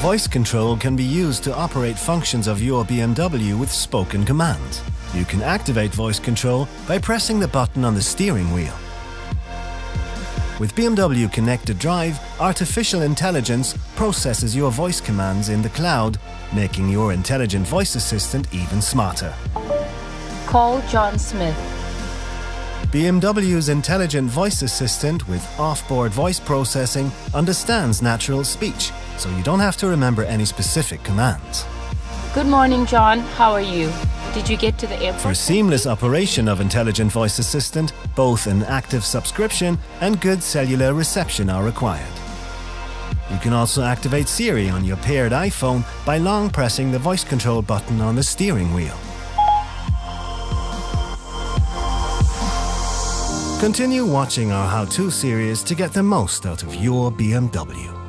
Voice control can be used to operate functions of your BMW with spoken commands. You can activate voice control by pressing the button on the steering wheel. With BMW Connected Drive, artificial intelligence processes your voice commands in the cloud, making your intelligent voice assistant even smarter. Call John Smith. BMW's intelligent voice assistant with off-board voice processing understands natural speech, so you don't have to remember any specific commands. Good morning, John. How are you? Did you get to the airport? For seamless operation of intelligent voice assistant, both an active subscription and good cellular reception are required. You can also activate Siri on your paired iPhone by long pressing the voice control button on the steering wheel. Continue watching our how-to series to get the most out of your BMW.